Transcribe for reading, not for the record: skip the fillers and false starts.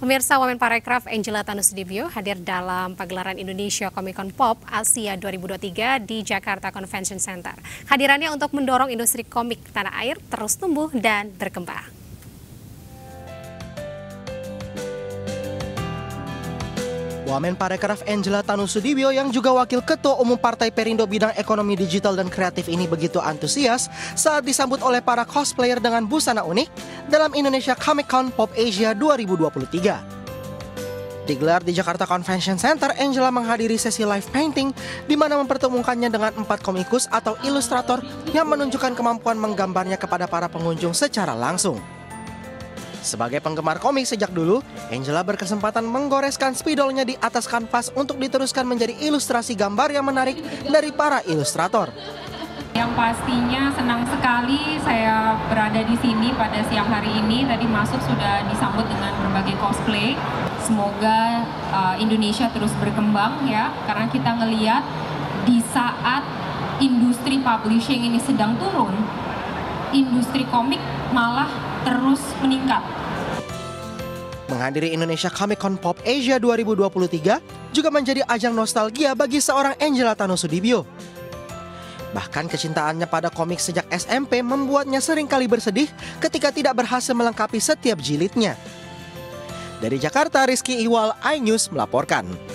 Pemirsa, Wamenparekraf Angela Tanoesoedibjo hadir dalam pagelaran Indonesia Comic Con Pop Asia 2023 di Jakarta Convention Center. Hadirannya untuk mendorong industri komik tanah air terus tumbuh dan berkembang. Wamenparekraf Angela Tanoesoedibjo yang juga Wakil Ketua Umum Partai Perindo bidang ekonomi digital dan kreatif ini begitu antusias saat disambut oleh para cosplayer dengan busana unik dalam Indonesia Comic Con Pop Asia 2023. Digelar di Jakarta Convention Center, Angela menghadiri sesi live painting di mana mempertemukannya dengan 4 komikus atau ilustrator yang menunjukkan kemampuan menggambarnya kepada para pengunjung secara langsung. Sebagai penggemar komik sejak dulu, Angela berkesempatan menggoreskan spidolnya di atas kanvas untuk diteruskan menjadi ilustrasi gambar yang menarik dari para ilustrator. Yang pastinya senang sekali saya berada di sini pada siang hari ini. Tadi masuk sudah disambut dengan berbagai cosplay. Semoga Indonesia terus berkembang ya, karena kita ngelihat di saat industri publishing ini sedang turun, industri komik malah terus meningkat. Menghadiri Indonesia Comic Con Pop Asia 2023 juga menjadi ajang nostalgia bagi seorang Angela Tanoesoedibjo. Bahkan kecintaannya pada komik sejak SMP membuatnya seringkali bersedih ketika tidak berhasil melengkapi setiap jilidnya. Dari Jakarta, Rizky Iwal, iNews melaporkan.